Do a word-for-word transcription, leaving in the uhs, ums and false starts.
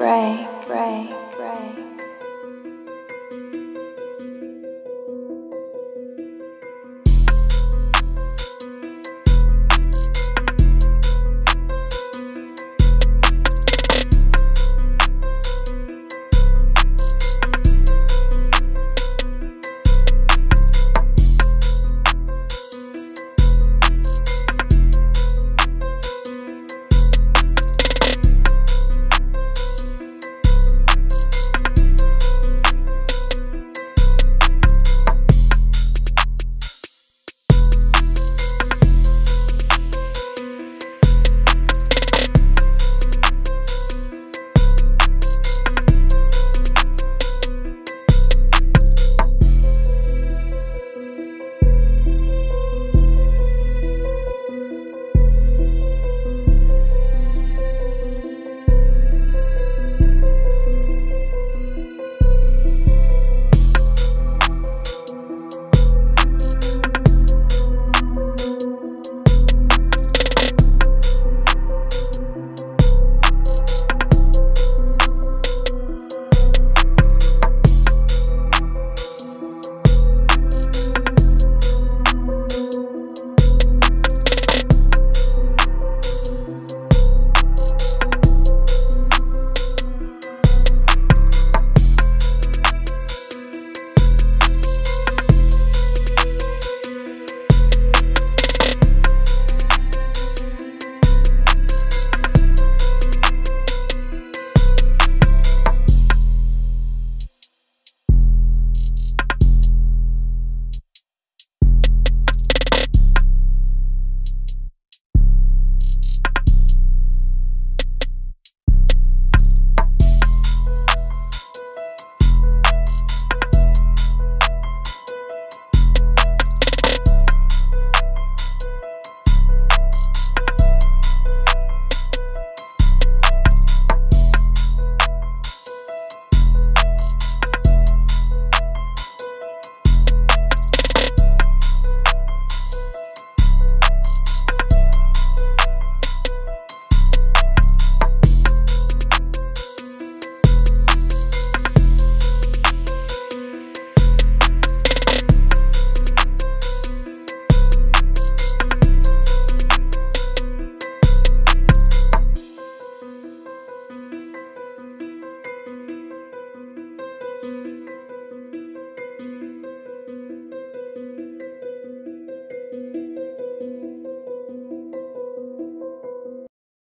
pray, pray, pray.